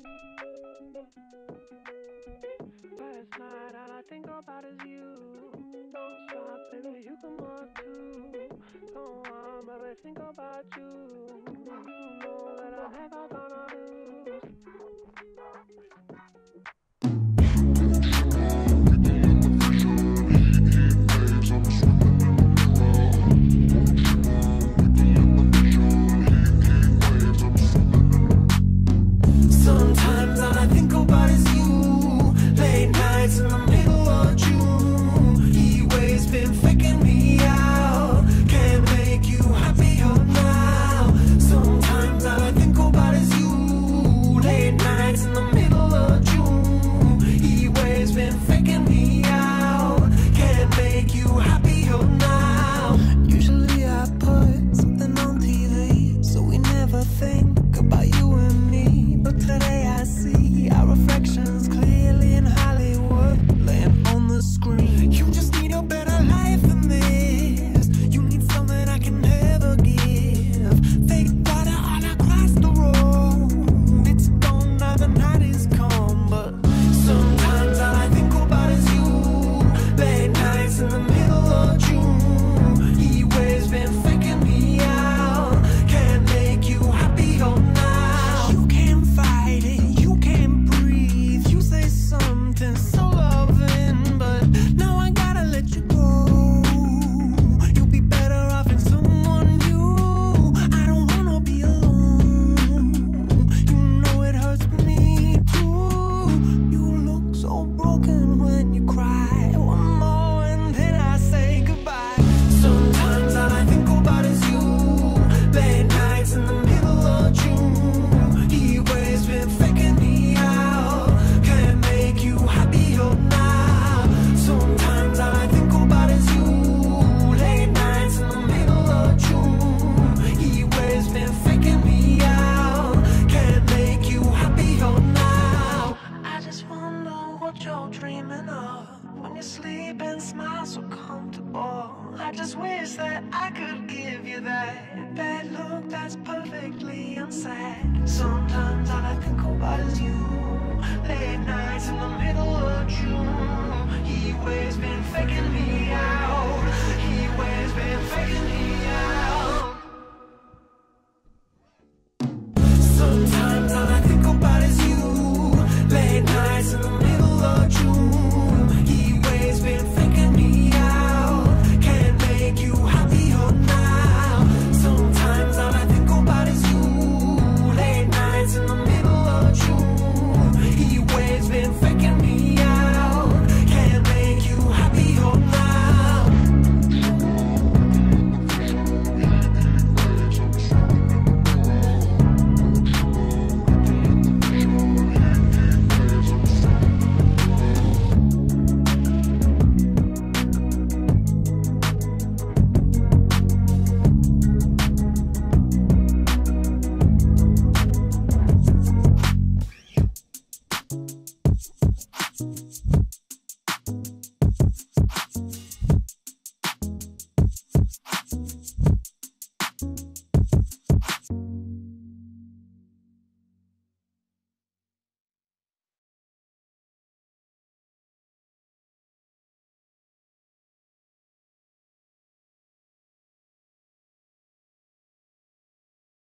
Last night, all I think about is you. Don't stop, baby, you can walk too. Go on, baby, think about you. You know that I never gonna lose. I just wish that I could give you that bad look that's perfectly unsaid. Sometimes all I think about is you. Late nights in the middle of June. Heat waves been faking me out. Heat waves been faking me out. Sometimes